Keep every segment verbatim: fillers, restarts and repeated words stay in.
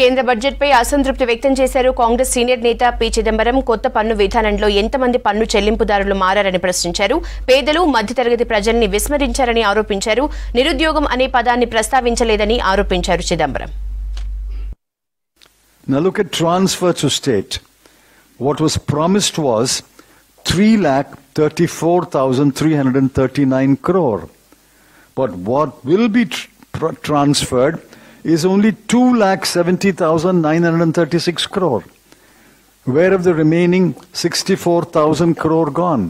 కేంద్ర బడ్జెట్ పై అసంతృప్తి వ్యక్తం చేశారు కాంగ్రెస్ సీనియర్ నేత పి చిదంబరం కొత్త పన్ను విధానంలో ఎంతమంది పన్ను చెల్లింపుదారులు మారారని ప్రశ్నించారు పేదలు మధ్యతరగతి ప్రజల్ని విస్మరించారని ఆరోపించారు నిరుద్యోగం అనే పదాన్ని ప్రస్తావించలేదని ఆరోపించారు Chidambaram Now look at transfer to state what was promised was three lakh thirty-four thousand three hundred thirty-nine crore but what will be tr transferred is only two lakh seventy thousand nine hundred thirty-six crore. Where have the remaining sixty-four thousand crore gone?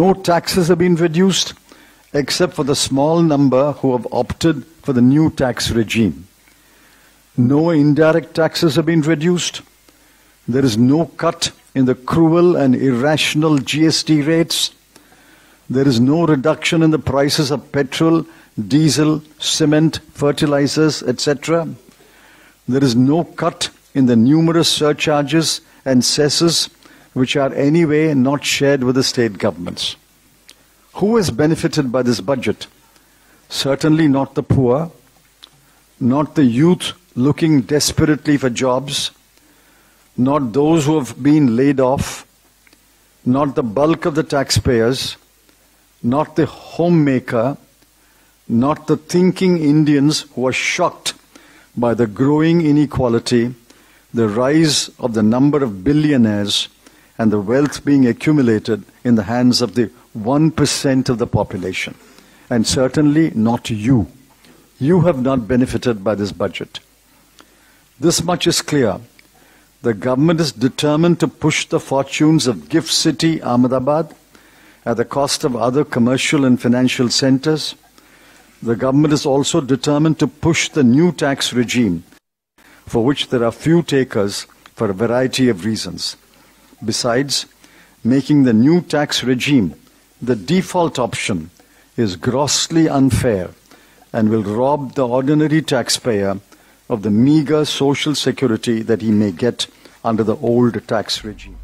No taxes have been reduced except for the small number who have opted for the new tax regime. No indirect taxes have been reduced. There is no cut in the cruel and irrational G S T rates. There is no reduction in the prices of petrol, diesel, cement, fertilizers, et cetera. There is no cut in the numerous surcharges and cesses which are anyway not shared with the state governments. Who is benefited by this budget? Certainly not the poor, not the youth looking desperately for jobs, not those who have been laid off, not the bulk of the taxpayers, not the homemaker, not the thinking Indians who are shocked by the growing inequality, the rise of the number of billionaires, and the wealth being accumulated in the hands of the one percent of the population. And certainly not you. You have not benefited by this budget. This much is clear. The government is determined to push the fortunes of Gift City, Ahmedabad, at the cost of other commercial and financial centers. The government is also determined to push the new tax regime, for which there are few takers for a variety of reasons. Besides, making the new tax regime the default option is grossly unfair and will rob the ordinary taxpayer of the meager social security that he may get under the old tax regime.